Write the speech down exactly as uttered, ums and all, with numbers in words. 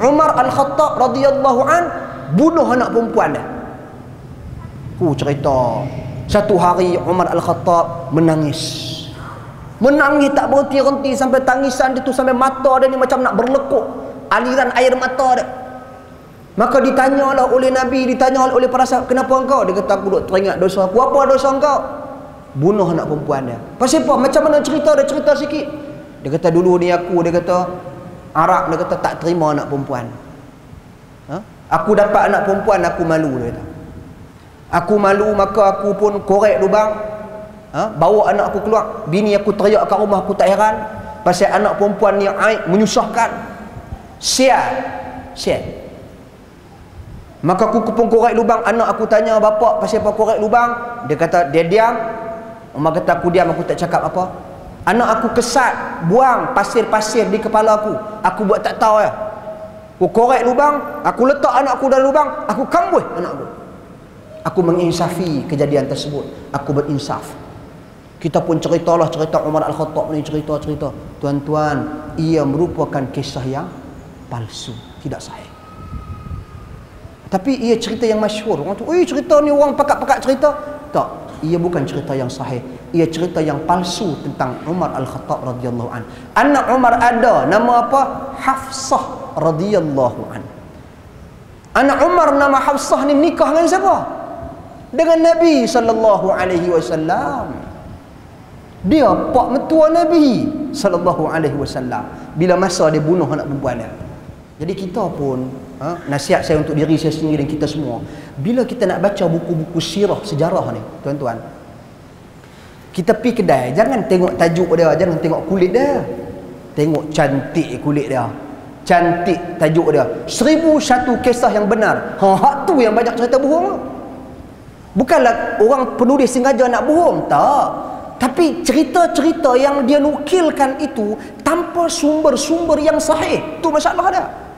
Umar Al-Khattab radhiyallahu an bunuh anak perempuan dia. Ku cerita satu hari Umar Al-Khattab menangis. Menangis tak berhenti-henti sampai tangisan dia tu sampai mata dia ni macam nak berlekuk aliran air mata dia. Maka ditanyalah oleh Nabi, ditanyalah oleh para sahabat, kenapa engkau? Dia kata, aku duk teringat dosa aku. Apa dosa engkau? Bunuh anak perempuan dia. Pasal apa? Macam mana cerita dia? Cerita sikit. Dia kata, dulu ni aku, dia kata, Arab, dia kata, tak terima anak perempuan. Ha? Aku dapat anak perempuan, aku malu, dia kata. Aku malu, maka aku pun korek lubang. Ha? Bawa anak aku keluar. Bini aku teriak kat rumah, aku tak heran. Pasal anak perempuan ni aib, menyusahkan. Sial. Sial. Maka aku pun korek lubang. Anak aku tanya bapak pasal apa korek lubang. Dia kata dia diam. Umar kata aku diam, aku tak cakap apa. Anak aku kesat, buang pasir-pasir di kepala aku. Aku buat tak tahu ya. Aku korek lubang, aku letak anak aku dalam lubang, aku kambuh anak aku. Aku menginsafi kejadian tersebut. Aku berinsaf. Kita pun ceritalah cerita Umar Al-Khattab ni, cerita-cerita. Tuan-tuan, ia merupakan kisah yang palsu, tidak sahih. Tapi ia cerita yang masyhur. Orang tu, "Oi, cerita ni orang pakak-pakak cerita." Tak, ia bukan cerita yang sahih. Ia cerita yang palsu tentang Umar Al-Khattab radhiyallahu an. Anak Umar ada nama apa? Hafsah radhiyallahu an. Anak Umar nama Hafsah ni nikah dengan siapa? Dengan Nabi sallallahu alaihi wasallam. Dia pak mertua Nabi sallallahu alaihi wasallam. Bila masa dia bunuh anak perempuan dia. Jadi kita pun, ha? Nasihat saya untuk diri saya sendiri dan kita semua, bila kita nak baca buku-buku sirah sejarah ni, tuan-tuan, kita pergi kedai, jangan tengok tajuk dia, jangan tengok kulit dia. Tengok cantik kulit dia, cantik tajuk dia, seribu satu kisah yang benar. Ha, hak tu yang banyak cerita bohong. Bukanlah orang penulis sengaja nak bohong, tak. Tapi cerita-cerita yang dia nukilkan itu tanpa sumber-sumber yang sahih, tu masalah dia.